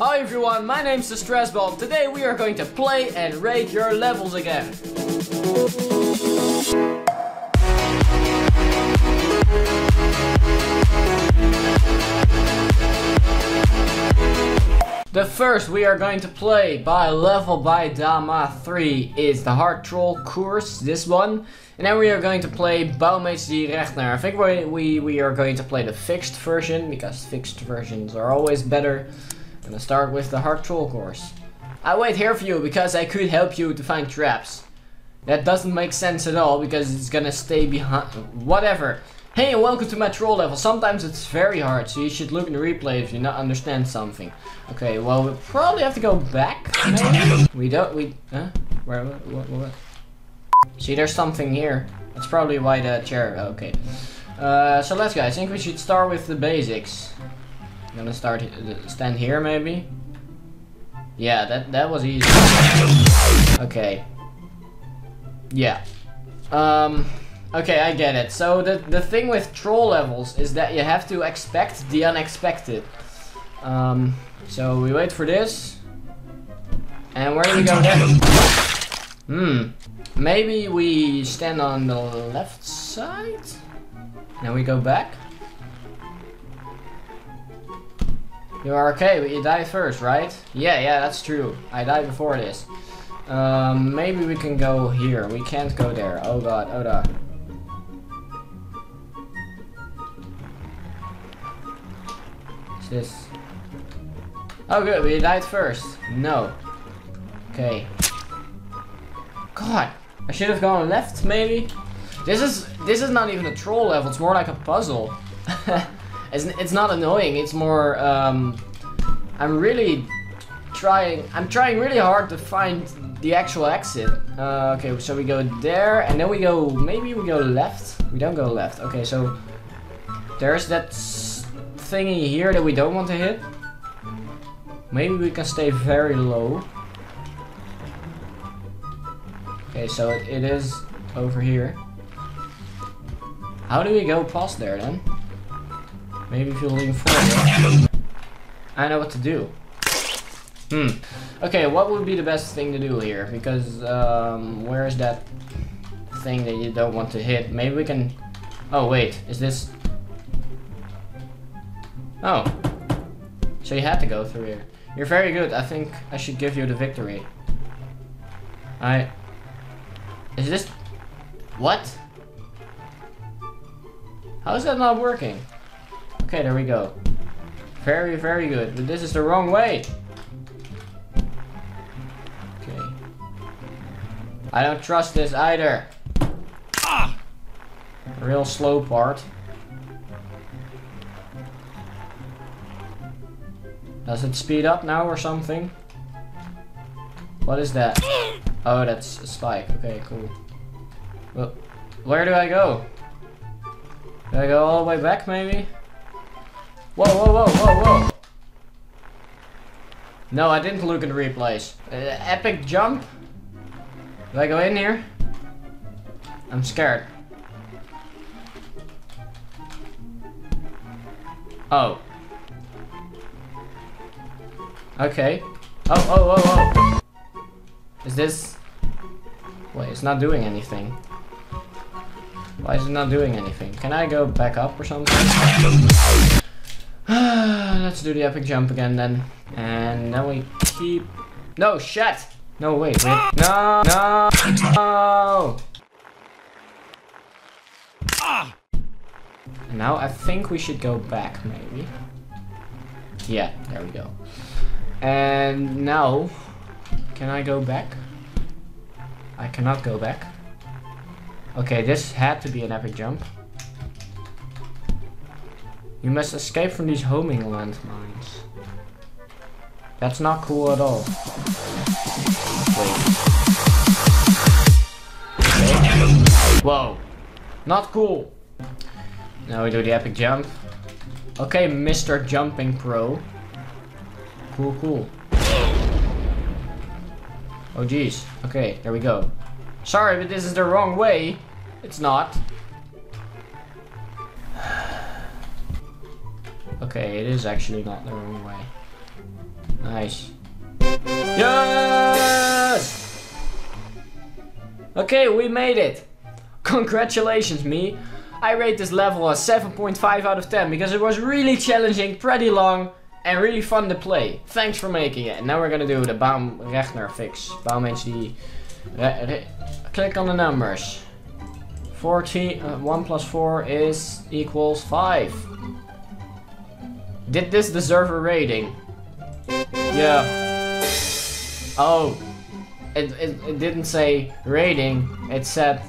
Hi everyone, my name's the Stressball. Today we are going to play and raid your levels again. The first we are going to play by level by Dama 3 is the Hard Troll course, this one. And then we are going to play Baumeets Die Rechner. I think we are going to play the fixed version, because fixed versions are always better. I'm gonna start with the Hard Troll course. I wait here for you because I could help you to find traps. That doesn't make sense at all because it's gonna stay behind. Whatever. Hey and welcome to my troll level. Sometimes it's very hard, so you should look in the replay if you not understand something. Okay, well we'll probably have to go back. Maybe? Huh? Where? What? See, there's something here. That's probably why the chair. Okay. So let's go. I think we should start with the basics. I'm gonna stand here maybe. Yeah, that was easy. Okay. Yeah. Okay, I get it. So the thing with troll levels is that you have to expect the unexpected. So we wait for this. And where do we go next? Maybe we stand on the left side? Now we go back. You are okay, but you die first, right? Yeah, that's true. I died before this. Maybe we can go here. We can't go there. Oh god, oh god. What's this? Oh good, we died first. No. Okay. God, I should have gone left maybe? This is not even a troll level, it's more like a puzzle. It's not annoying, it's more, I'm trying really hard to find the actual exit. Okay, so we go there, and then we go, maybe we go left? We don't go left. Okay, so there's that thingy here that we don't want to hit. Maybe we can stay very low. Okay, so it is over here. How do we go past there then? Maybe if you lean forward. I know what to do. Okay, what would be the best thing to do here? Because, where is that thing that you don't want to hit? Maybe we can... Oh, wait, is this... Oh. So you had to go through here. You're very good, I think I should give you the victory. Is this... What? How is that not working? Okay, there we go. Very, very good, but this is the wrong way! I don't trust this either. Ah! Real slow part. Does it speed up now or something? What is that? Oh, that's a spike. Okay, cool. Well, where do I go? Do I go all the way back maybe? Whoa. No, I didn't look at the replays. Epic jump? Do I go in here? I'm scared. Oh. Okay. Oh. Is this... Wait, it's not doing anything. Why is it not doing anything? Can I go back up or something? Let's do the epic jump again then. And then we keep... No, shit! No, wait. No! Ah! Now I think we should go back, maybe. Yeah, there we go. And now, can I go back? I cannot go back. Okay, this had to be an epic jump. You must escape from these homing landmines. That's not cool at all. Whoa, not cool. Now we do the epic jump. Okay, Mr. Jumping Pro. Cool. Oh geez, okay, there we go. Sorry, but this is the wrong way. It's not. Okay, it is actually not the wrong way. Nice. Yes! Okay, we made it. Congratulations, me. I rate this level as 7.5 out of 10 because it was really challenging, pretty long, and really fun to play. Thanks for making it. And now we're gonna do the Dama Rechner fix. Baumeets Die Rechner. Click on the numbers. 14, 1 plus 4 is equals 5. Did this deserve a rating? Yeah. Oh, it didn't say rating, it said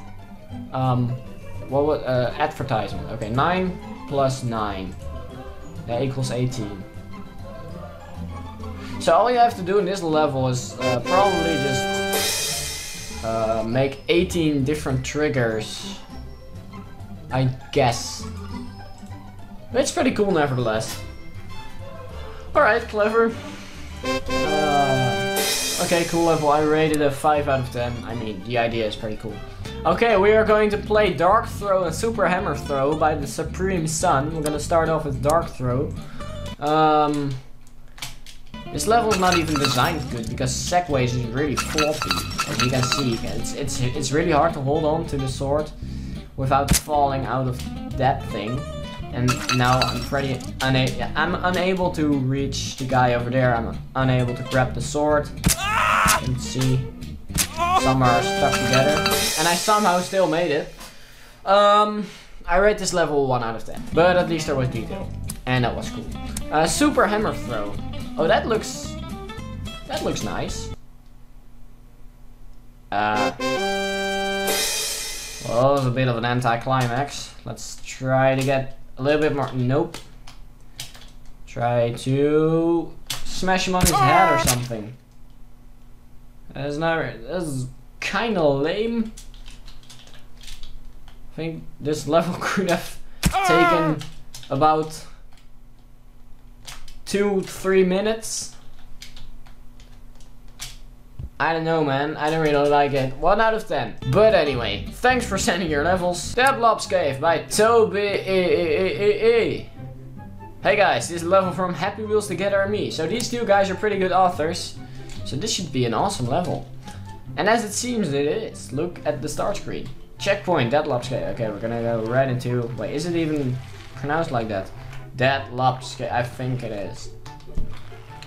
what was advertisement. Okay, 9 plus 9 that equals 18. So all you have to do in this level is probably just make 18 different triggers, I guess. It's pretty cool nevertheless. Alright, clever. Okay, cool level. I rated a 5 out of 10. I mean, the idea is pretty cool. Okay, we are going to play Dark Throw and Super Hammer Throw by the Supreme Sun. We're gonna start off with Dark Throw. This level is not even designed good because segways is really floppy, as you can see. It's really hard to hold on to the sword without falling out of that thing. And now I'm unable to reach the guy over there. I'm unable to grab the sword. Let's see. Some are stuck together. And I somehow still made it. I rate this level 1 out of 10. But at least there was detail. And that was cool. Super Hammer Throw. Oh, that looks nice. Well, it was a bit of an anticlimax. Let's try to get a little bit more. Nope. Try to smash him on his head or something. That's not. That's kind of lame. I think this level could have taken about 2-3 minutes. I don't know, man. I don't really like it. 1 out of 10. But anyway, thanks for sending your levels. Deadlob's Cave by Toby e e e e e e. Hey guys, this is a level from Happy Wheels Together and Me. So these two guys are pretty good authors. So this should be an awesome level. And as it seems, it is. Look at the start screen. Checkpoint, Deadlob's Cave. Okay, we're gonna go right into... Wait, is it even pronounced like that? Deadlob's Cave. I think it is.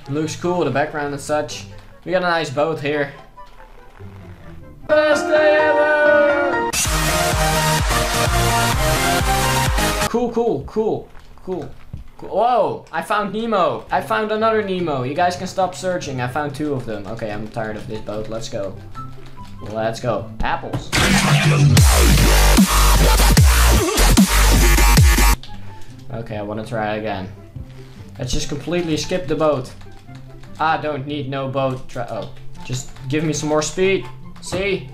Looks cool, the background and such. We got a nice boat here. Best day ever! Cool. Whoa! I found Nemo! I found another Nemo! You guys can stop searching. I found 2 of them. Okay, I'm tired of this boat. Let's go. Let's go. Apples. Okay, I wanna try again. Let's just completely skip the boat. I don't need no boat. Oh, just give me some more speed. See?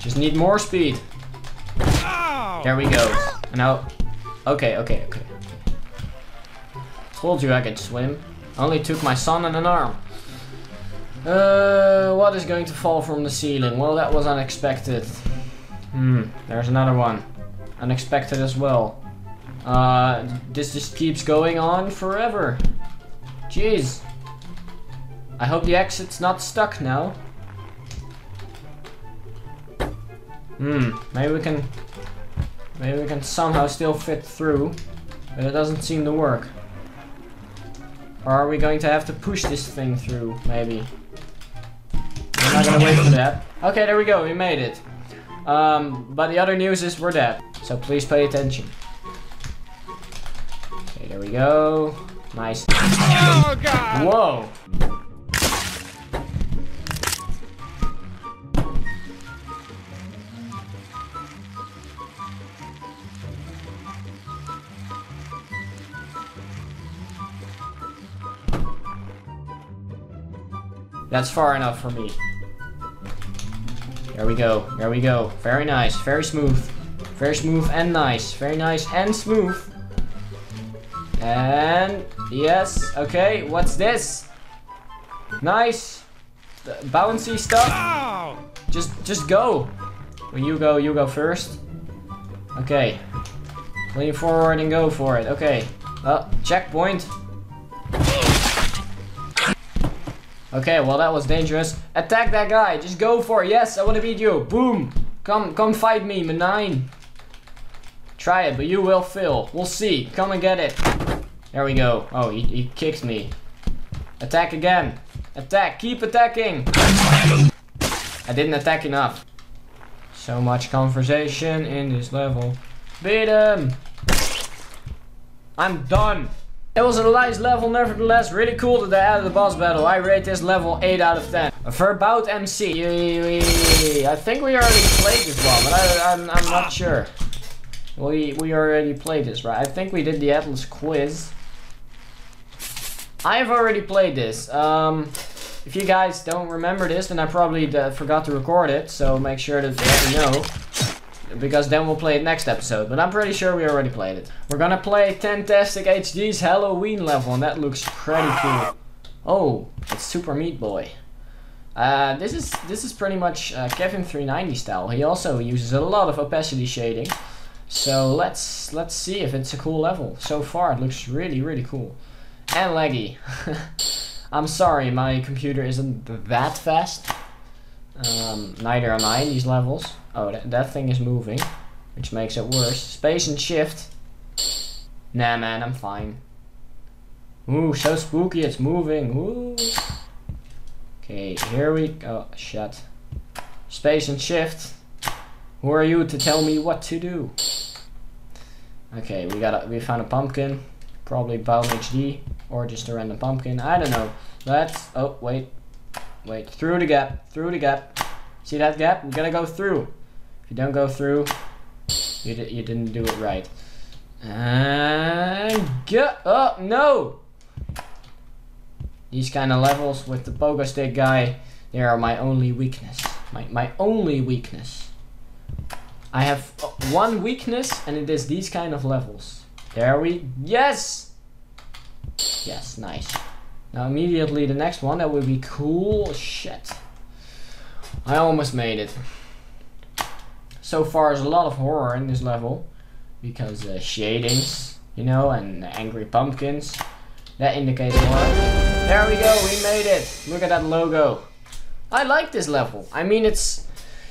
Just need more speed. Ow. There we go. No. Okay. Told you I could swim. Only took my son and an arm. What is going to fall from the ceiling? Well, that was unexpected. There's another one. Unexpected as well. This just keeps going on forever. Jeez. I hope the exit's not stuck now. Maybe we can somehow still fit through, but it doesn't seem to work. Or are we going to have to push this thing through? Maybe. We're not gonna wait for that. Okay, there we go. We made it. But the other news is we're dead. So please pay attention. Okay, there we go. Nice. Oh, God. Whoa. That's far enough for me. There we go. There we go. Very nice. Very smooth. Very smooth and nice. Very nice and smooth. And yes, okay, what's this? Nice bouncy stuff. Ow! Just go. Well, you go first. Okay. Lean forward and go for it. Okay. Checkpoint. Okay, well that was dangerous. Attack that guy. Just go for it. Yes, I want to beat you. Boom. Come fight me, Menine. Try it, but you will fail. We'll see. Come and get it. There we go. Oh, he kicks me. Attack again. Attack. Keep attacking. I didn't attack enough. So much conversation in this level. Beat him. I'm done. It was a nice level, nevertheless. Really cool that they added the boss battle. I rate this level 8 out of 10. Verbout MC. I think we already played this one, but I'm not sure. We already played this, right? I think we did the Atlas quiz. I've already played this. If you guys don't remember this, then I probably forgot to record it. So make sure that you know, because then we'll play it next episode, but I'm pretty sure we already played it. We're gonna play Tantastic HD's Halloween level, and that looks pretty cool. Oh, it's Super Meat Boy. This is pretty much Kevin 390 style. He also uses a lot of opacity shading. So let's see if it's a cool level. So far it looks really, really cool. And laggy. I'm sorry, my computer isn't that fast. Neither am I in these levels. Oh, that thing is moving, which makes it worse. Space and shift. Nah, man, I'm fine. Ooh, so spooky, it's moving. Ooh. Okay, here we go. Oh, shit. Space and shift. Who are you to tell me what to do? Okay, we found a pumpkin. Probably Baumeets Die, or just a random pumpkin. I don't know. Let's. Oh, wait. Wait, through the gap, through the gap. See that gap? We're gonna go through. If you don't go through, you didn't do it right. And go, oh no! These kind of levels with the pogo stick guy, they are my only weakness. My only weakness. I have one weakness, and it is these kind of levels. There we, yes! Yes, nice. Now immediately the next one, that would be cool. Shit. I almost made it. So far there's a lot of horror in this level. Because shadings, you know, and angry pumpkins. That indicates horror. There we go, we made it. Look at that logo. I like this level. I mean, it's...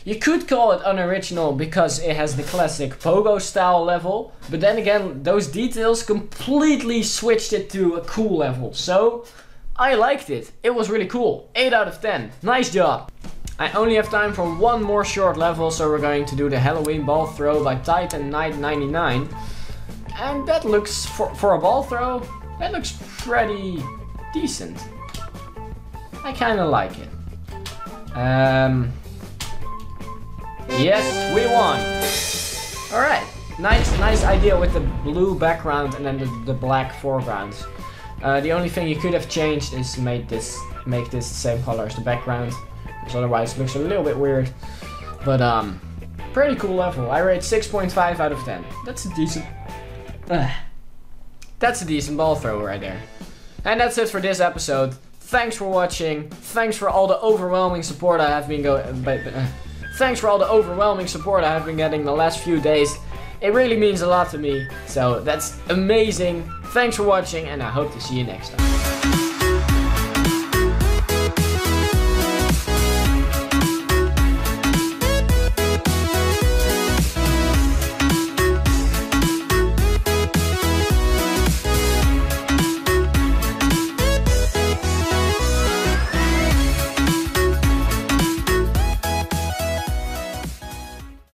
You could call it unoriginal because it has the classic pogo style level, but then again, those details completely switched it to a cool level. So, I liked it. It was really cool. 8 out of 10. Nice job. I only have time for one more short level, so we're going to do the Halloween Ball Throw by Titan999. And that looks, for a ball throw, that looks pretty decent. I kinda like it. Yes, we won. Alright, nice idea with the blue background and then the black foreground. The only thing you could have changed is make this the same color as the background, because otherwise it looks a little bit weird. But pretty cool level. I rate 6.5 out of 10. That's a decent ball throw right there. And that's it for this episode. Thanks for watching. Thanks for all the overwhelming support I have been getting the last few days. It really means a lot to me, so that's amazing. Thanks for watching, and I hope to see you next time.